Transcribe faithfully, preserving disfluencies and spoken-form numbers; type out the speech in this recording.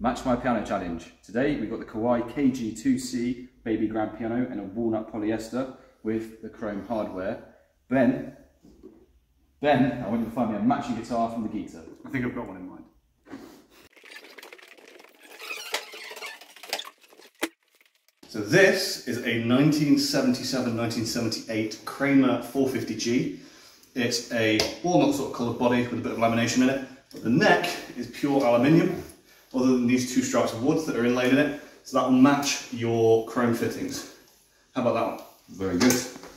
Match My Piano Challenge. Today we've got the Kawai K G two C baby grand piano in a walnut polyester with the chrome hardware. Ben, Ben, I want you to find me a matching guitar from the GITA. I think I've got one in mind. So this is a nineteen seventy-seven nineteen seventy-eight Kramer four fifty G. It's a walnut sort of coloured body with a bit of lamination in it. The neck is pure aluminium, other than these two stripes of wood that are inlaid in it, so that will match your chrome fittings. How about that one? Very good.